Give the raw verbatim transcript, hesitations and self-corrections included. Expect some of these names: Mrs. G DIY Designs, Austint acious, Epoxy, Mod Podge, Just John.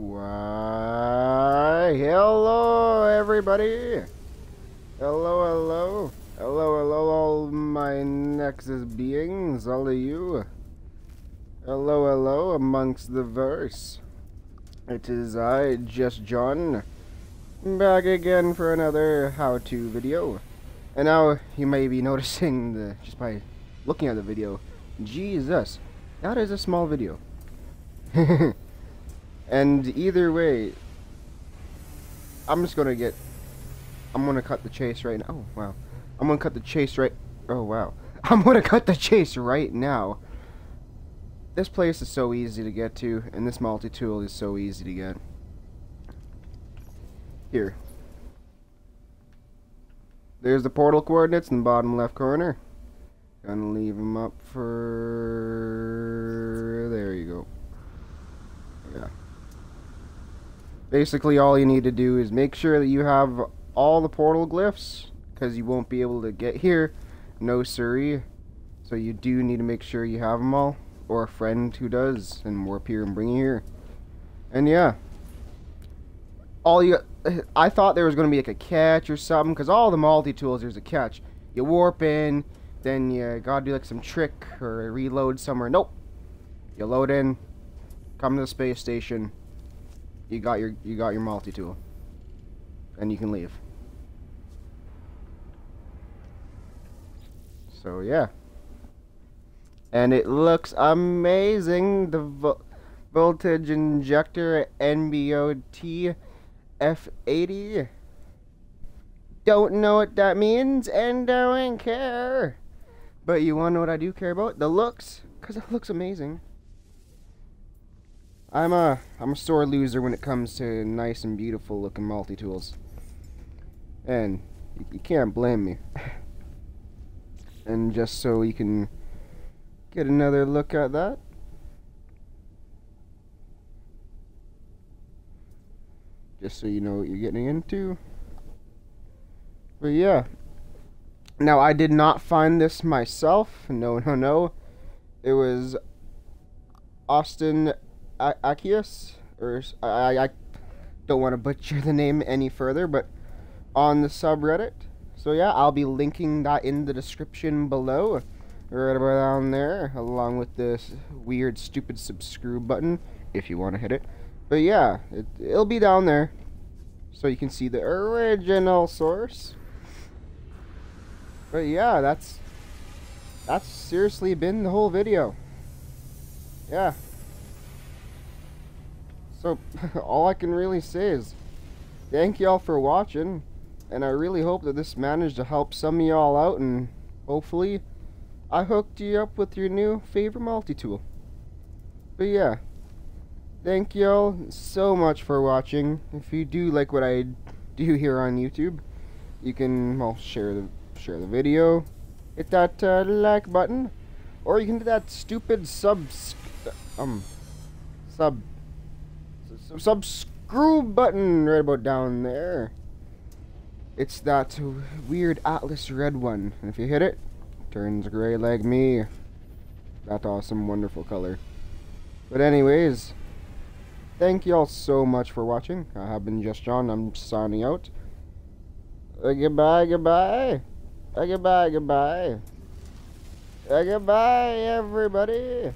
Why, hello everybody! Hello, hello, hello, hello, all my Nexus beings, all of you. Hello, hello, amongst the verse. It is I, Just John, back again for another how-to video. And now you may be noticing, the, just by looking at the video, Jesus, that is a small video. And either way, I'm just gonna get, I'm gonna cut the chase right now. Oh, wow. I'm gonna cut the chase right, oh, wow. I'm gonna cut the chase right now. This place is so easy to get to, and this multi-tool is so easy to get. Here. There's the portal coordinates in the bottom left corner. Gonna leave them up for, there you go. Yeah. Basically, all you need to do is make sure that you have all the portal glyphs, because you won't be able to get here. No siree. So you do need to make sure you have them all, or a friend who does, and warp here and bring you here. And yeah, all you. I thought there was going to be like a catch or something, because all the multi tools there's a catch. You warp in, then you gotta do like some trick or reload somewhere. Nope. You load in, come to the space station. You got your you got your multi-tool, and you can leave. So yeah, and it looks amazing. The vo voltage injector N B O T F eighty. Don't know what that means, and don't care. But you wanna know what I do care about? The looks, cause it looks amazing. I'm a, I'm a sore loser when it comes to nice and beautiful looking multi-tools. And you, you can't blame me. And just so you can get another look at that. Just so you know what you're getting into. But yeah. Now I did not find this myself. No, no, no. It was Austin... Acius, or I, I don't want to butcher the name any further, but on the subreddit. So yeah, I'll be linking that in the description below, right about down there, along with this weird, stupid subscribe button, if you want to hit it. But yeah, it, it'll be down there, so you can see the original source. But yeah, that's that's seriously been the whole video. Yeah. So, all I can really say is, thank y'all for watching, and I really hope that this managed to help some of y'all out, and hopefully, I hooked you up with your new favorite multi-tool. But yeah, thank y'all so much for watching. If you do like what I do here on YouTube, you can, well, share the, share the video, hit that uh, like button, or you can do that stupid subs... um... sub... So subscribe button right about down there. It's that weird Atlas red one. And if you hit it, it turns gray like me. That awesome, wonderful color. But anyways, thank y'all so much for watching. I have been Just John. I'm signing out. Uh, goodbye, goodbye. Uh, goodbye, goodbye. Uh, goodbye, everybody.